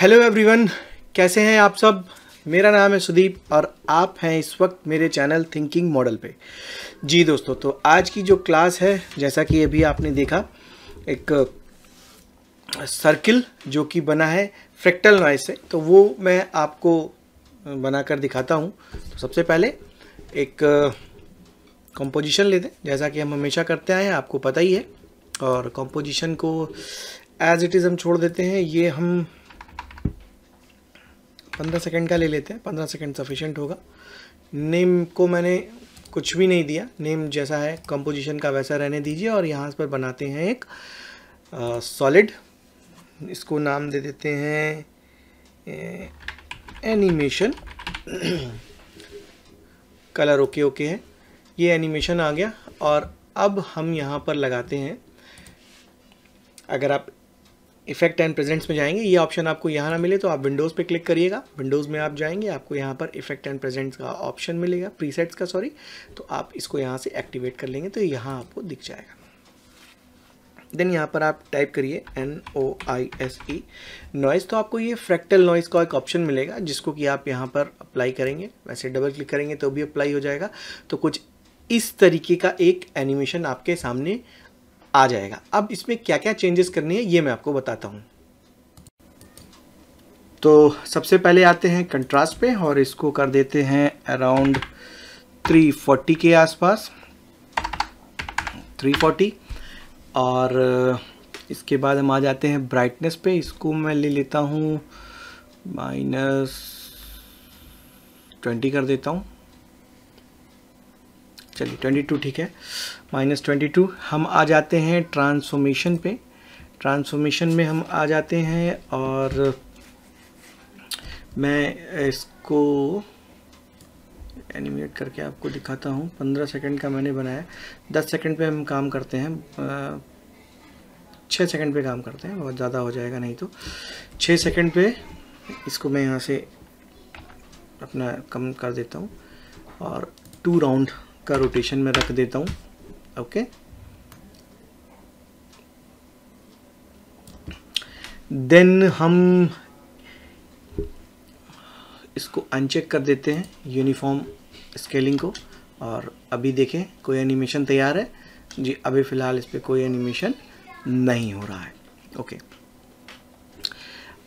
Hello everyone, कैसे हैं आप सब। मेरा नाम है सुदीप और आप हैं इस वक्त मेरे चैनल थिंकिंग मॉडल पे। जी दोस्तों, तो आज की जो क्लास है, जैसा कि अभी आपने देखा, एक सर्किल जो कि बना है फ्रैक्टल नॉइस से, तो वो मैं आपको बनाकर दिखाता हूँ। तो सबसे पहले एक कंपोजिशन लेते हैं, जैसा कि हम हमेशा करते आए हैं, आपको पता ही है। और कंपोजिशन को एज इट इज़ हम छोड़ देते हैं। ये हम 15 सेकंड का ले लेते हैं, 15 सेकंड सफिशेंट होगा। नेम को मैंने कुछ भी नहीं दिया, नेम जैसा है कंपोजिशन का वैसा रहने दीजिए। और यहाँ पर बनाते हैं एक सॉलिड, इसको नाम दे देते हैं एनिमेशन। कलर ओके ओके है, ये एनिमेशन आ गया। और अब हम यहाँ पर लगाते हैं, अगर आप इफेक्ट एंड प्रेजेंट्स में जाएंगे, ये ऑप्शन आपको यहाँ ना मिले तो आप विंडोज़ पे क्लिक करिएगा। विंडोज़ में आप जाएंगे, आपको यहाँ पर इफेक्ट एंड प्रेजेंट्स का ऑप्शन मिलेगा, प्रीसेट्स का सॉरी। तो आप इसको यहाँ से एक्टिवेट कर लेंगे तो यहाँ आपको दिख जाएगा। देन यहाँ पर आप टाइप करिए NOISE नॉइस, तो आपको ये फ्रैक्टल नॉइस का एक ऑप्शन मिलेगा, जिसको कि आप यहाँ पर अप्लाई करेंगे। वैसे डबल क्लिक करेंगे तो भी अप्लाई हो जाएगा। तो कुछ इस तरीके का एक एनिमेशन आपके सामने आ जाएगा। अब इसमें क्या क्या चेंजेस करने हैं ये मैं आपको बताता हूँ। तो सबसे पहले आते हैं कंट्रास्ट पे और इसको कर देते हैं अराउंड 340 के आसपास, 340। और इसके बाद हम आ जाते हैं ब्राइटनेस पे, इसको मैं ले लेता हूँ -20 कर देता हूँ। चलिए 22 ठीक है, -22। हम आ जाते हैं ट्रांसफॉर्मेशन पे, ट्रांसफॉर्मेशन में हम आ जाते हैं। और मैं इसको एनिमेट करके आपको दिखाता हूँ। 15 सेकंड का मैंने बनाया, 10 सेकंड पे हम काम करते हैं, 6 सेकंड पे काम करते हैं, बहुत ज़्यादा हो जाएगा नहीं तो। 6 सेकंड पे इसको मैं यहाँ से अपना कम कर देता हूँ और 2 राउंड का रोटेशन में रख देता हूँ। ओके, देन हम इसको अनचेक कर देते हैं यूनिफॉर्म स्केलिंग को। और अभी देखें कोई एनिमेशन तैयार है जी, अभी फ़िलहाल इस पर कोई एनिमेशन नहीं हो रहा है। ओके,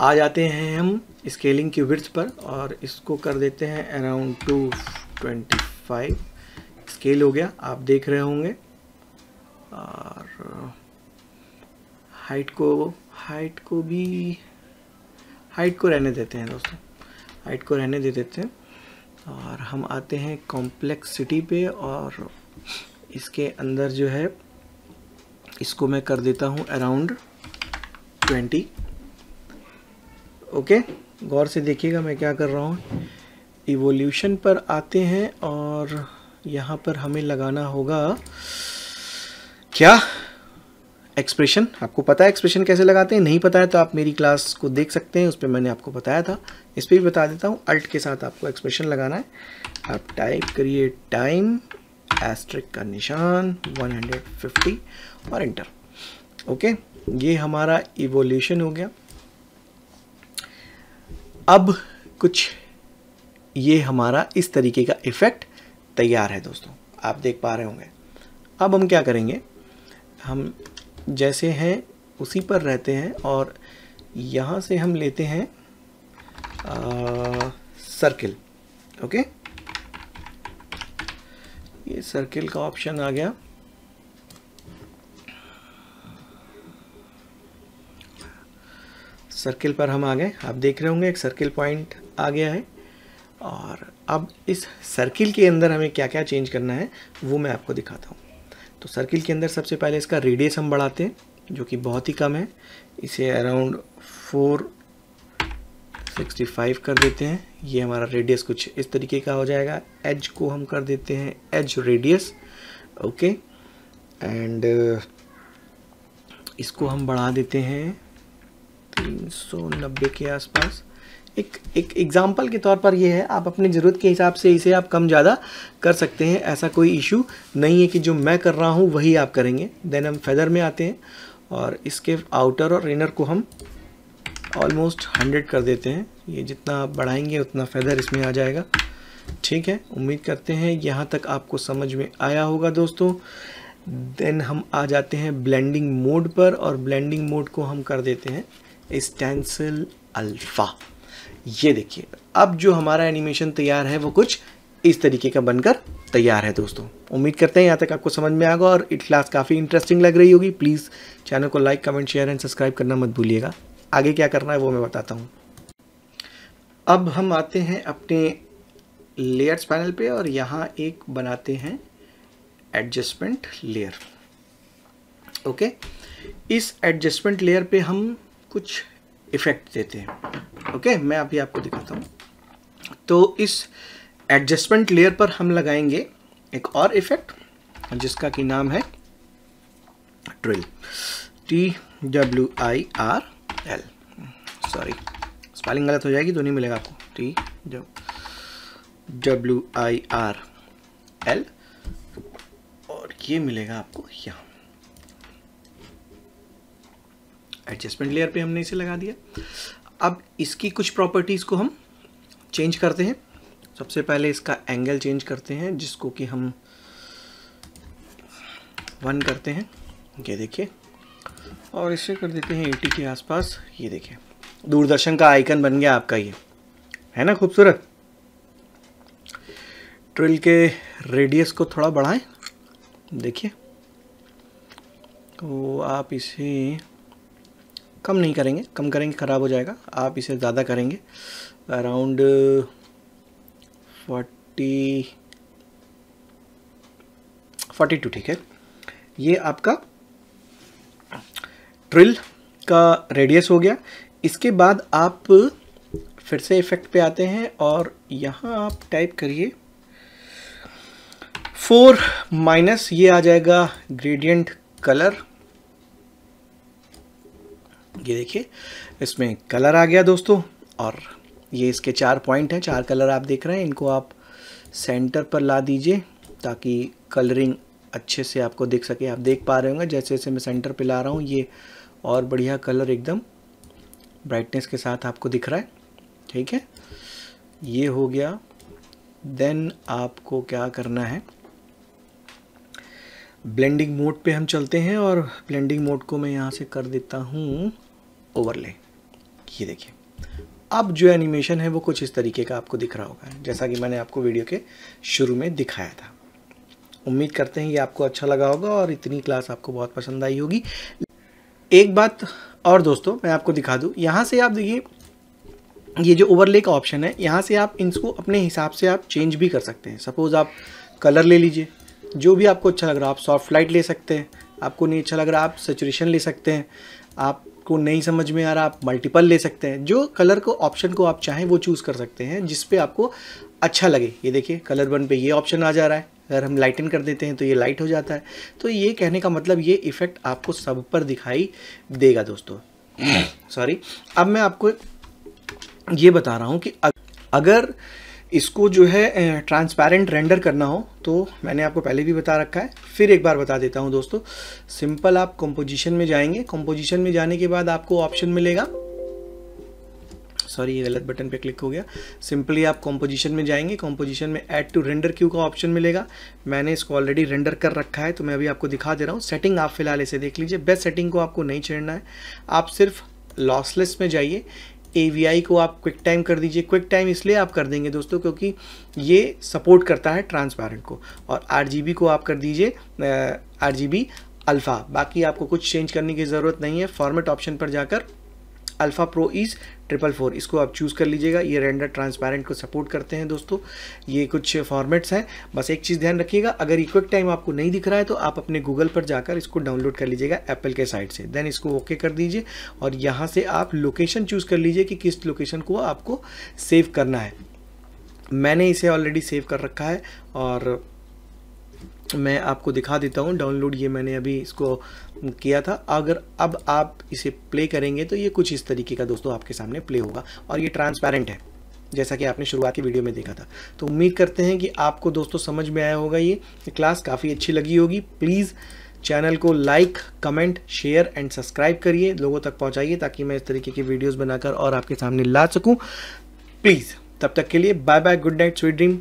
आ जाते हैं हम स्केलिंग की विड्थ पर और इसको कर देते हैं अराउंड 225। स्केल हो गया, आप देख रहे होंगे। और हाइट को रहने देते हैं दोस्तों, हाइट को रहने दे देते हैं। और हम आते हैं कॉम्प्लेक्सिटी पे और इसके अंदर जो है इसको मैं कर देता हूँ अराउंड 20। ओके, गौर से देखिएगा मैं क्या कर रहा हूँ। इवोल्यूशन पर आते हैं और यहाँ पर हमें लगाना होगा क्या, एक्सप्रेशन। आपको पता है एक्सप्रेशन कैसे लगाते हैं, नहीं पता है तो आप मेरी क्लास को देख सकते हैं, उस पर मैंने आपको बताया था। इस पर भी बता देता हूँ, अल्ट के साथ आपको एक्सप्रेशन लगाना है। आप टाइप करिए टाइम, एस्ट्रिक का निशान, 150 और एंटर। ओके, ये हमारा इवोल्यूशन हो गया। अब कुछ ये हमारा इस तरीके का इफेक्ट तैयार है दोस्तों, आप देख पा रहे होंगे। अब हम क्या करेंगे, हम जैसे हैं उसी पर रहते हैं और यहाँ से हम लेते हैं सर्किल। ओके, ये सर्किल का ऑप्शन आ गया। सर्किल पर हम आ गए, आप देख रहे होंगे एक सर्किल पॉइंट आ गया है। और अब इस सर्किल के अंदर हमें क्या क्या चेंज करना है वो मैं आपको दिखाता हूँ। तो सर्किल के अंदर सबसे पहले इसका रेडियस हम बढ़ाते हैं, जो कि बहुत ही कम है। इसे अराउंड 465 कर देते हैं। ये हमारा रेडियस कुछ इस तरीके का हो जाएगा। एज को हम कर देते हैं एज रेडियस। ओके, एंड इसको हम बढ़ा देते हैं 390 के आसपास। एक एग्जाम्पल के तौर पर ये है, आप अपनी ज़रूरत के हिसाब से इसे आप कम ज़्यादा कर सकते हैं। ऐसा कोई इशू नहीं है कि जो मैं कर रहा हूँ वही आप करेंगे। देन हम फेदर में आते हैं और इसके आउटर और इनर को हम ऑलमोस्ट 100 कर देते हैं। ये जितना आप बढ़ाएंगे उतना फेदर इसमें आ जाएगा। ठीक है, उम्मीद करते हैं यहाँ तक आपको समझ में आया होगा दोस्तों। देन हम आ जाते हैं ब्लेंडिंग मोड पर, और ब्लेंडिंग मोड को हम कर देते हैं स्टेंसिल अल्फ़ा। ये देखिए, अब जो हमारा एनिमेशन तैयार है वो कुछ इस तरीके का बनकर तैयार है दोस्तों। उम्मीद करते हैं यहाँ तक आपको समझ में आएगा और क्लास काफ़ी इंटरेस्टिंग लग रही होगी। प्लीज़ चैनल को like, comment, share and subscribe करना मत भूलिएगा। आगे क्या करना है वो मैं बताता हूँ। अब हम आते हैं अपने लेयर्स पैनल पे और यहाँ एक बनाते हैं एडजस्टमेंट लेयर। ओके, इस एडजस्टमेंट लेयर पे हम कुछ इफ़ेक्ट देते हैं। ओके, मैं अभी आपको दिखाता हूँ। तो इस एडजस्टमेंट लेयर पर हम लगाएंगे एक और इफ़ेक्ट जिसका की नाम है ट्विल, TWIRL। सॉरी, स्पेलिंग गलत हो जाएगी तो नहीं मिलेगा आपको। TWIRL और ये मिलेगा आपको यहाँ एडजस्टमेंट लेयर पे हमने इसे लगा दिया। अब इसकी कुछ प्रॉपर्टीज़ को हम चेंज करते हैं। सबसे पहले इसका एंगल चेंज करते हैं जिसको कि हम 1 करते हैं, ये देखिए, और इसे कर देते हैं 80 के आसपास। ये देखिए, दूरदर्शन का आइकन बन गया आपका। ये है ना खूबसूरत। ट्रिल के रेडियस को थोड़ा बढ़ाएं, देखिए, तो आप इसे कम नहीं करेंगे, कम करेंगे ख़राब हो जाएगा, आप इसे ज़्यादा करेंगे। अराउंड 42, ठीक है। ये आपका ट्रिल का रेडियस हो गया। इसके बाद आप फिर से इफेक्ट पे आते हैं और यहाँ आप टाइप करिए 4 माइनस, ये आ जाएगा ग्रेडियंट कलर। ये देखिए, इसमें कलर आ गया दोस्तों। और ये इसके 4 पॉइंट हैं, 4 कलर आप देख रहे हैं। इनको आप सेंटर पर ला दीजिए ताकि कलरिंग अच्छे से आपको देख सके। आप देख पा रहे होंगे जैसे जैसे मैं सेंटर पे ला रहा हूँ, ये और बढ़िया कलर एकदम ब्राइटनेस के साथ आपको दिख रहा है। ठीक है, ये हो गया। देन आपको क्या करना है, ब्लेंडिंग मोड पे हम चलते हैं और ब्लेंडिंग मोड को मैं यहाँ से कर देता हूँ ओवरले। ये देखिए, अब जो एनिमेशन है वो कुछ इस तरीके का आपको दिख रहा होगा जैसा कि मैंने आपको वीडियो के शुरू में दिखाया था। उम्मीद करते हैं ये आपको अच्छा लगा होगा और इतनी क्लास आपको बहुत पसंद आई होगी। एक बात और दोस्तों मैं आपको दिखा दूँ, यहाँ से आप देखिए ये जो ओवरले का ऑप्शन है, यहाँ से आप इसको अपने हिसाब से आप चेंज भी कर सकते हैं। सपोज़ आप कलर ले लीजिए, जो भी आपको अच्छा लग रहा है। आप सॉफ्ट लाइट ले सकते हैं, आपको नहीं अच्छा लग रहा आप सैचुरेशन ले सकते हैं, आपको नहीं समझ में आ रहा आप मल्टीपल ले सकते हैं। जो कलर को ऑप्शन को आप चाहें वो चूज़ कर सकते हैं जिस पे आपको अच्छा लगे। ये देखिए, कलर बन पे ये ऑप्शन आ जा रहा है। अगर हम लाइटन कर देते हैं तो ये लाइट हो जाता है। तो ये कहने का मतलब ये इफ़ेक्ट आपको सब पर दिखाई देगा दोस्तों। सॉरी, अब मैं आपको ये बता रहा हूँ कि अगर इसको जो है ट्रांसपेरेंट रेंडर करना हो तो मैंने आपको पहले भी बता रखा है, फिर एक बार बता देता हूँ दोस्तों। सिंपल आप कंपोजिशन में जाएंगे, कंपोजिशन में जाने के बाद आपको ऑप्शन मिलेगा, सॉरी ये गलत बटन पे क्लिक हो गया। सिंपली आप कंपोजिशन में जाएंगे, कंपोजिशन में ऐड टू रेंडर क्यू का ऑप्शन मिलेगा। मैंने इसको ऑलरेडी रेंडर कर रखा है तो मैं अभी आपको दिखा दे रहा हूँ। सेटिंग आप फिलहाल इसे देख लीजिए, बेस्ट सेटिंग को आपको नहीं छेड़ना है। आप सिर्फ लॉसलेस में जाइए, AVI को आप क्विक टाइम कर दीजिए। क्विक टाइम इसलिए आप कर देंगे दोस्तों क्योंकि ये सपोर्ट करता है ट्रांसपेरेंट को। और RGB को आप कर दीजिए RGB अल्फ़ा। बाकी आपको कुछ चेंज करने की ज़रूरत नहीं है। फॉर्मेट ऑप्शन पर जाकर अल्फ़ा प्रो इज़ Triple 4 इसको आप चूज़ कर लीजिएगा। ये रेंडर ट्रांसपेरेंट को सपोर्ट करते हैं दोस्तों। ये कुछ फॉर्मेट्स हैं, बस एक चीज़ ध्यान रखिएगा, अगर क्विक टाइम आपको नहीं दिख रहा है तो आप अपने गूगल पर जाकर इसको डाउनलोड कर लीजिएगा एप्पल के साइट से। देन इसको ओके कर दीजिए और यहाँ से आप लोकेशन चूज़ कर लीजिए कि किस लोकेशन को आपको सेव करना है। मैंने इसे ऑलरेडी सेव कर रखा है और मैं आपको दिखा देता हूँ डाउनलोड। ये मैंने अभी इसको किया था। अगर अब आप इसे प्ले करेंगे तो ये कुछ इस तरीके का दोस्तों आपके सामने प्ले होगा और ये ट्रांसपेरेंट है जैसा कि आपने शुरुआत की वीडियो में देखा था। तो उम्मीद करते हैं कि आपको दोस्तों समझ में आया होगा। ये क्लास काफ़ी अच्छी लगी होगी। प्लीज़ चैनल को like, comment, share and subscribe करिए, लोगों तक पहुंचाइए ताकि मैं इस तरीके की वीडियोस बनाकर और आपके सामने ला सकूं। प्लीज़, तब तक के लिए bye bye, good night, sweet dream.